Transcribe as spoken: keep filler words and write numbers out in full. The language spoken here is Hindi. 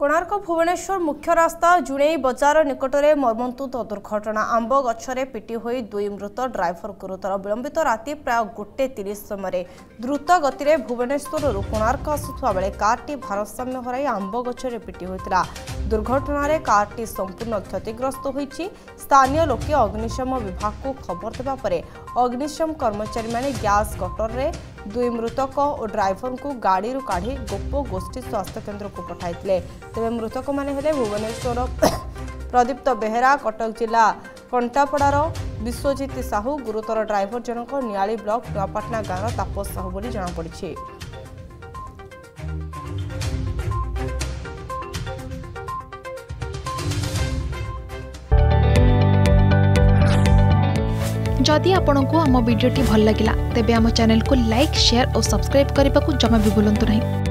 कोणार्क भुवनेश्वर मुख्य रास्ता जुणेई बजार निकटरे मर्मन्तुद दुर्घटना। आंब गछरे पिटी होई दुई मृत, ड्राइवर गुरुतर। विलंबित राति प्राय गोटे तीस समय द्रुत गति भुवनेश्वर कोणार्क आसुवा बेले कारटी भारसाम्य हराई आंब गछरे पिटी होता। दुर्घटन कारटी संपूर्ण क्षतिग्रस्त होती। स्थानीय लोके अग्निशम विभाग को खबर देवा परे अग्निशम कर्मचारी माने गैस गटर रे दुई मृतक और ड्राइवर को गाड़ी रू काढ़ी गोप गोष्ठी स्वास्थ्य केन्द्र को पठाई तेरे मृतक माने हेले भुवनेश्वर प्रदीप्त बेहरा, कटक जिला कंटापड़ार विश्वजित साहू, गुरुतर ड्राइवर जनक नियाली ब्लॉक नुआपाटना गाँव तापस साहू बोली जनापड़ी। जदि आपंक आम भिडी भल लगा तेब आम चैनल को लाइक, शेयर और सब्सक्राइब करने को जमा भी बुलां नहीं।